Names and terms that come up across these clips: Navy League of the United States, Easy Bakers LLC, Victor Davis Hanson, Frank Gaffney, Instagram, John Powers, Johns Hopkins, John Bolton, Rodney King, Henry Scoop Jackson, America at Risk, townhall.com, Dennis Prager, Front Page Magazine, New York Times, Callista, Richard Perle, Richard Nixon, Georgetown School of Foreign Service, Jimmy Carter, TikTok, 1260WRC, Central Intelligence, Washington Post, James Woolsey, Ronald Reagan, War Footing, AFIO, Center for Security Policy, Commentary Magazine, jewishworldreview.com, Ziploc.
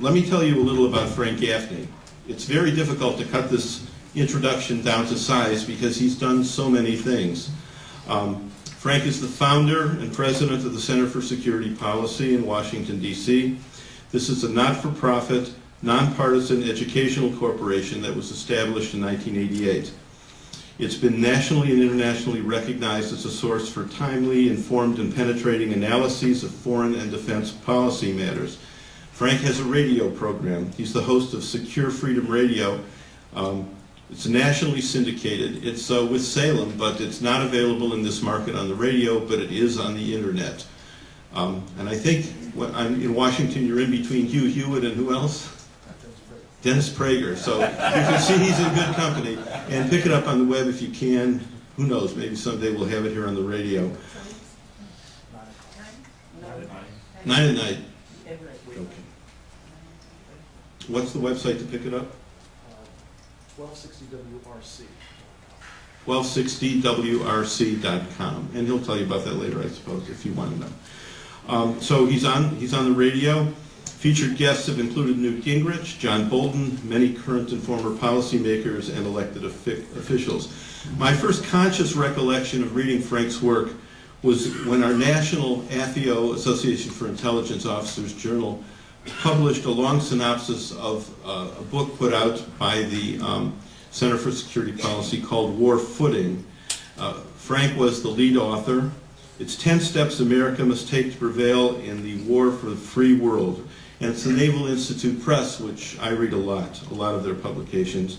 Let me tell you a little about Frank Gaffney. It's very difficult to cut this introduction down to size because he's done so many things. Frank is the founder and president of the Center for Security Policy in Washington, D.C. This is a not-for-profit, nonpartisan educational corporation that was established in 1988. It's been nationally and internationally recognized as a source for timely, informed, and penetrating analyses of foreign and defense policy matters. Frank has a radio program. He's the host of Secure Freedom Radio. It's nationally syndicated. It's with Salem, but it's not available in this market on the radio, but it is on the internet. And I think when I'm in Washington, you're in between Hugh Hewitt and who else? Dennis Prager. So you can see he's in good company. And pick it up on the web if you can. Who knows, maybe someday we'll have it here on the radio. 9 at night. Okay. What's the website to pick it up? 1260WRC. 1260WRC.com. And he'll tell you about that later, I suppose, if you want to know. So he's on the radio. Featured guests have included Newt Gingrich, John Bolton, many current and former policymakers, and elected officials. My first conscious recollection of reading Frank's work was when our national AFIO, Association for Intelligence Officers Journal, published a long synopsis of a book put out by the Center for Security Policy called War Footing. Frank was the lead author. It's 10 steps America must take to prevail in the war for the free world. And it's the Naval Institute Press, which I read a lot of their publications.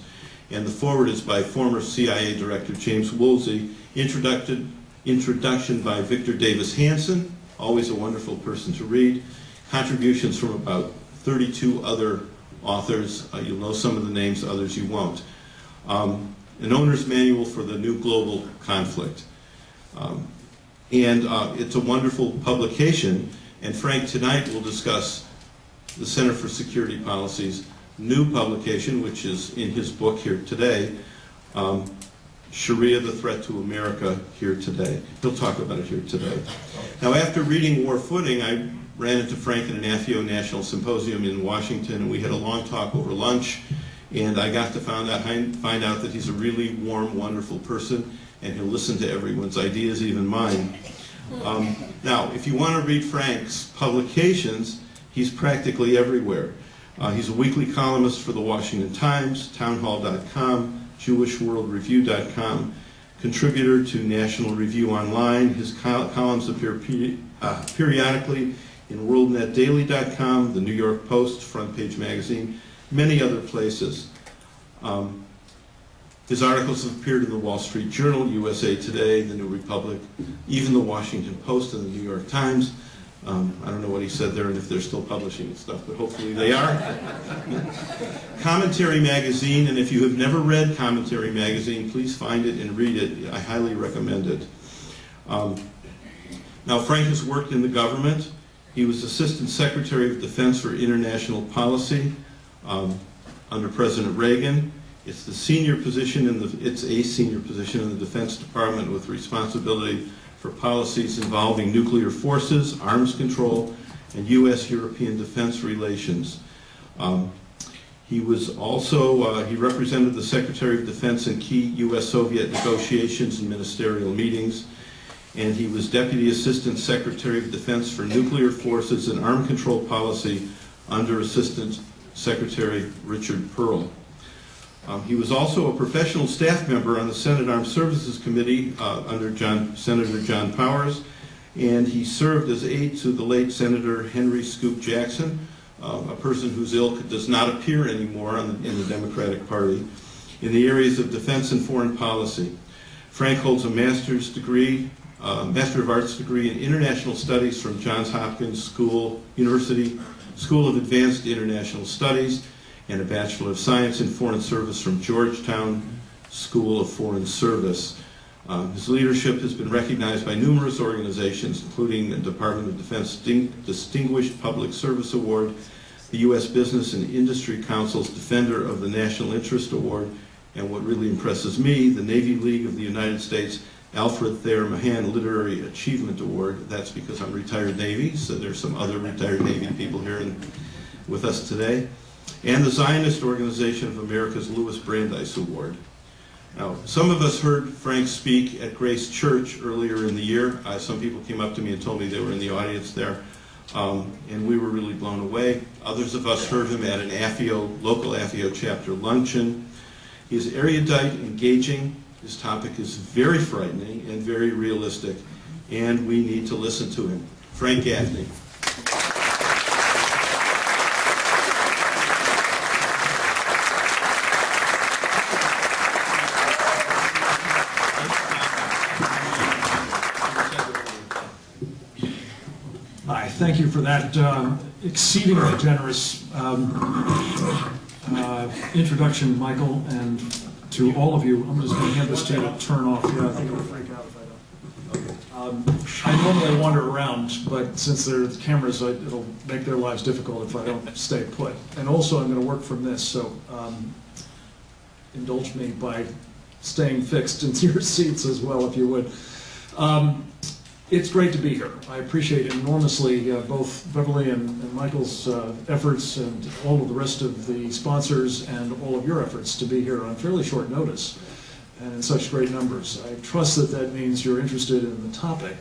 And the foreword is by former CIA Director James Woolsey, introduction by Victor Davis Hanson, always a wonderful person to read, contributions from about 32 other authors. You'll know some of the names, others you won't. An owner's manual for the new global conflict. And it's a wonderful publication, and Frank tonight will discuss the Center for Security Policy's new publication, which is in his book here today, Sharia, the Threat to America, here today. He'll talk about it here today. Now, after reading War Footing, I ran into Frank at an AFIO National Symposium in Washington, and we had a long talk over lunch, and I got to find out that he's a really warm, wonderful person, and he'll listen to everyone's ideas, even mine. Now, if you want to read Frank's publications, he's practically everywhere. He's a weekly columnist for The Washington Times, townhall.com, jewishworldreview.com, contributor to National Review Online. His columns appear periodically in worldnetdaily.com, The New York Post, Front Page Magazine, many other places. His articles have appeared in the Wall Street Journal, USA Today, The New Republic, even the Washington Post and the New York Times. I don't know what he said there and if they're still publishing and stuff, but hopefully they are. Commentary Magazine, and if you have never read Commentary Magazine, please find it and read it. I highly recommend it. Now, Frank has worked in the government. He was Assistant Secretary of Defense for International Policy under President Reagan. It's the senior position in the Defense Department with responsibility for policies involving nuclear forces, arms control, and U.S.-European defense relations. He was also he represented the Secretary of Defense in key U.S.-Soviet negotiations and ministerial meetings, and he was Deputy Assistant Secretary of Defense for Nuclear Forces and Arm Control Policy under Assistant Secretary Richard Perle. He was also a professional staff member on the Senate Armed Services Committee under Senator John Powers, and he served as aide to the late Senator Henry Scoop Jackson, a person whose ilk does not appear anymore in the Democratic Party, in the areas of defense and foreign policy. Frank holds a Master of Arts degree in International Studies from Johns Hopkins School of Advanced International Studies, and a Bachelor of Science in Foreign Service from Georgetown School of Foreign Service. His leadership has been recognized by numerous organizations, including the Department of Defense Distinguished Public Service Award, the U.S. Business and Industry Council's Defender of the National Interest Award, and what really impresses me, the Navy League of the United States Alfred Thayer Mahan Literary Achievement Award. That's because I'm retired Navy, so there's some other retired Navy people here. with us today, and the Zionist Organization of America's Louis Brandeis Award. Now, some of us heard Frank speak at Grace Church earlier in the year. Some people came up to me and told me they were in the audience there, and we were really blown away. Others of us heard him at an AFIO, local AFIO chapter luncheon. He's erudite, engaging. His topic is very frightening and very realistic, and we need to listen to him. Frank Gaffney. Hi, thank you for that exceedingly generous introduction, Michael, and to all of you. I'm just going to hand this to you to turn off. Yeah, I think it'll freak out if I don't. I normally wander around, but since there are cameras, it'll make their lives difficult if I don't stay put. And also, I'm going to work from this, so indulge me by staying fixed in your seats as well, if you would. It's great to be here. I appreciate enormously both Beverly and Michael's efforts and all of the rest of the sponsors and all of your efforts to be here on fairly short notice and in such great numbers. I trust that that means you're interested in the topic.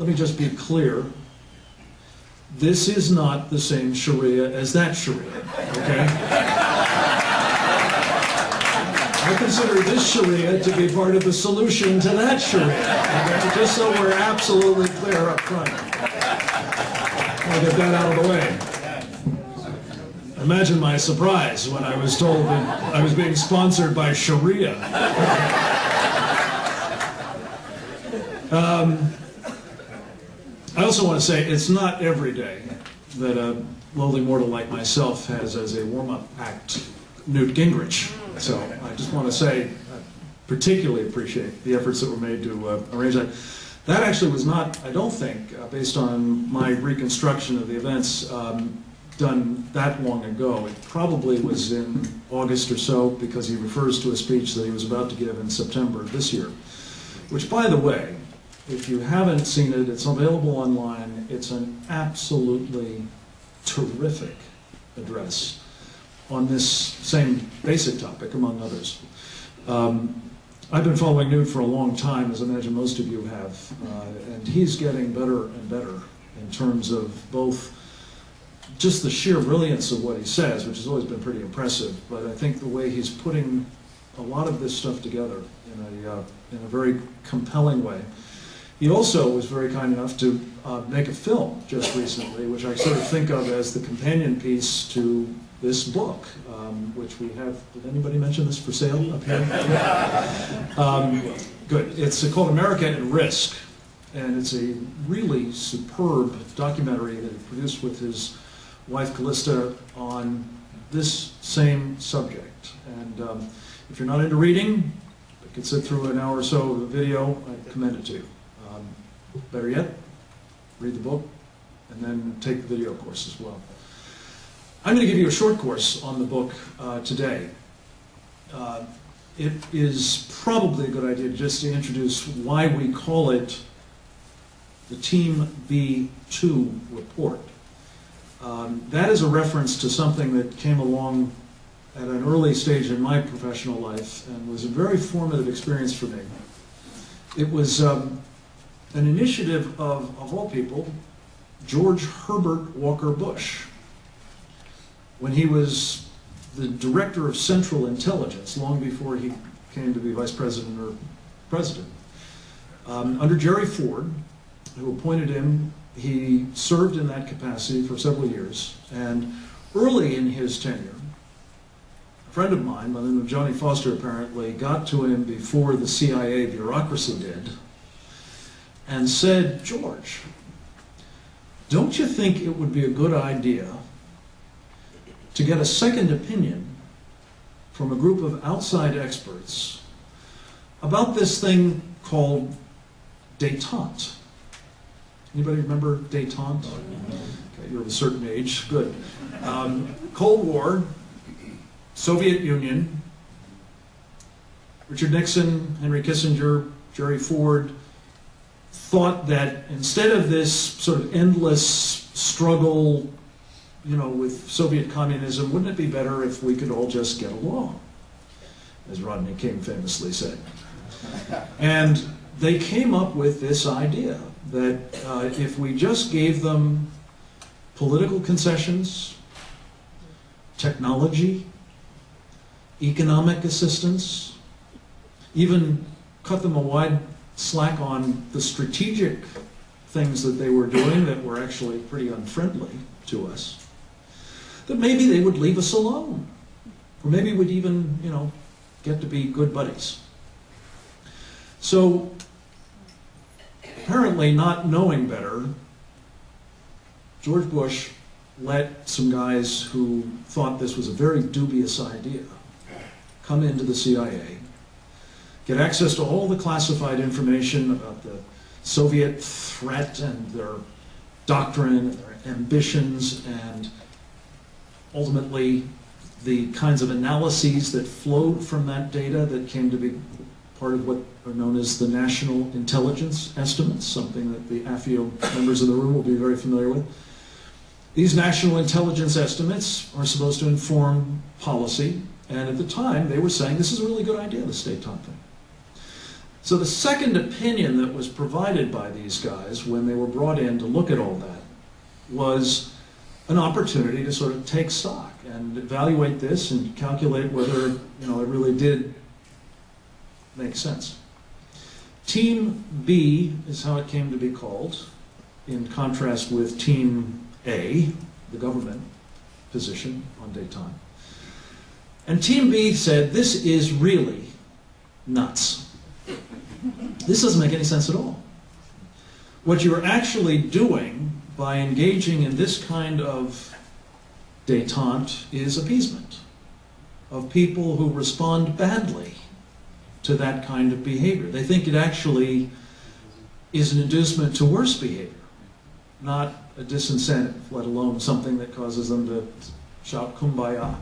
Let me just be clear. This is not the same Sharia as that Sharia, okay? I consider this Sharia to be part of the solution to that Sharia, okay? Just so we're absolutely clear up front. I'll get that out of the way. Imagine my surprise when I was told that I was being sponsored by Sharia. I also want to say it's not every day that a lowly mortal like myself has as a warm-up act Newt Gingrich. So I just want to say I particularly appreciate the efforts that were made to arrange that. That actually was not, I don't think, based on my reconstruction of the events, done that long ago. It probably was in August or so, because he refers to a speech that he was about to give in September of this year, which, by the way, if you haven't seen it, it's available online. It's an absolutely terrific address on this same basic topic, among others. I've been following Newt for a long time, as I imagine most of you have, and he's getting better and better in terms of both just the sheer brilliance of what he says, which has always been pretty impressive, but I think the way he's putting a lot of this stuff together in a very compelling way. He also was very kind enough to make a film just recently, which I sort of think of as the companion piece to this book, which we have. Did anybody mention this for sale up here? Yeah. Good. It's called America at Risk, and it's a really superb documentary that he produced with his wife Callista on this same subject. And if you're not into reading, but can sit through an hour or so of a video, I commend it to you. Better yet, read the book and then take the video course as well. I'm going to give you a short course on the book today. It is probably a good idea just to introduce why we call it the Team B2 report. That is a reference to something that came along at an early stage in my professional life and was a very formative experience for me. It was an initiative of all people, George Herbert Walker Bush, when he was the director of Central Intelligence, long before he came to be vice president or president. Under Jerry Ford, who appointed him, he served in that capacity for several years, and early in his tenure, a friend of mine by the name of Johnny Foster apparently got to him before the CIA bureaucracy did and said, "George, don't you think it would be a good idea to get a second opinion from a group of outside experts about this thing called détente?" Anybody remember détente? Okay, you're of a certain age. Good. Cold War, Soviet Union, Richard Nixon, Henry Kissinger, Jerry Ford thought that instead of this sort of endless struggle, you know, with Soviet communism, wouldn't it be better if we could all just get along, as Rodney King famously said. And they came up with this idea that if we just gave them political concessions, technology, economic assistance, even cut them a wide slack on the strategic things that they were doing that were actually pretty unfriendly to us, that maybe they would leave us alone. Or maybe we'd even, you know, get to be good buddies. So, apparently not knowing better, George Bush let some guys who thought this was a very dubious idea come into the CIA, get access to all the classified information about the Soviet threat and their doctrine and their ambitions and ultimately the kinds of analyses that flowed from that data that came to be part of what are known as the National Intelligence Estimates, something that the AFIO members of the room will be very familiar with. These National Intelligence Estimates are supposed to inform policy, and at the time they were saying this is a really good idea, the state-time thing. So the second opinion that was provided by these guys when they were brought in to look at all that was an opportunity to sort of take stock and evaluate this and calculate whether, you know, it really did make sense. Team B is how it came to be called, in contrast with Team A, the government position on daytime. And Team B said, this is really nuts. This doesn't make any sense at all. What you're actually doing by engaging in this kind of détente is appeasement of people who respond badly to that kind of behavior. They think it actually is an inducement to worse behavior, not a disincentive, let alone something that causes them to shout kumbaya.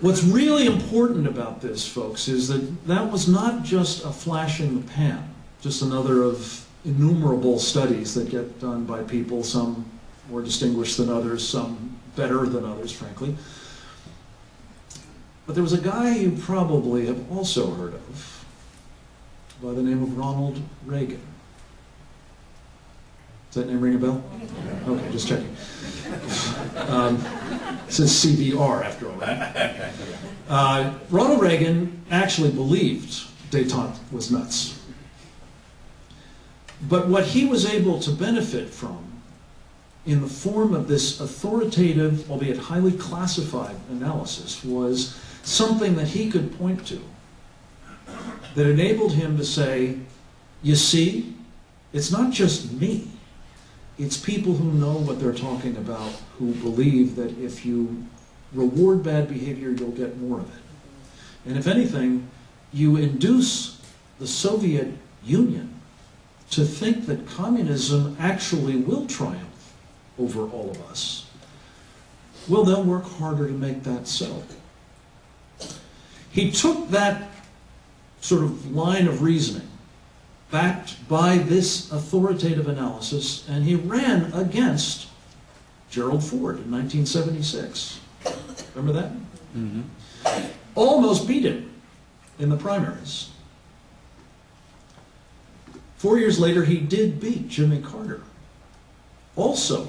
What's really important about this, folks, is that that was not just a flash in the pan, just another of innumerable studies that get done by people, some more distinguished than others, some better than others, frankly. But there was a guy you probably have also heard of by the name of Ronald Reagan. Does that name ring a bell? Okay, just checking. It says CBR after all that. Ronald Reagan actually believed détente was nuts. But what he was able to benefit from in the form of this authoritative, albeit highly classified analysis, was something that he could point to that enabled him to say, you see, it's not just me. It's people who know what they're talking about, who believe that if you reward bad behavior, you'll get more of it. And if anything, you induce the Soviet Union to think that communism actually will triumph over all of us. Well, they'll work harder to make that so. He took that sort of line of reasoning, backed by this authoritative analysis, and he ran against Gerald Ford in 1976. Remember that? Mm-hmm. Almost beat him in the primaries. 4 years later, he did beat Jimmy Carter, also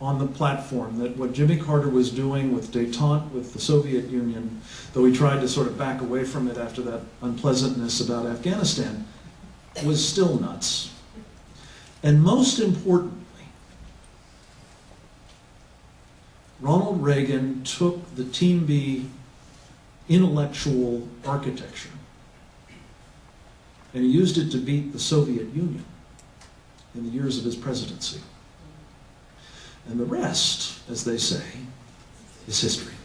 on the platform that what Jimmy Carter was doing with détente with the Soviet Union, though he tried to sort of back away from it after that unpleasantness about Afghanistan, was still nuts. And most importantly, Ronald Reagan took the Team B intellectual architecture and he used it to beat the Soviet Union in the years of his presidency. And the rest, as they say, is history.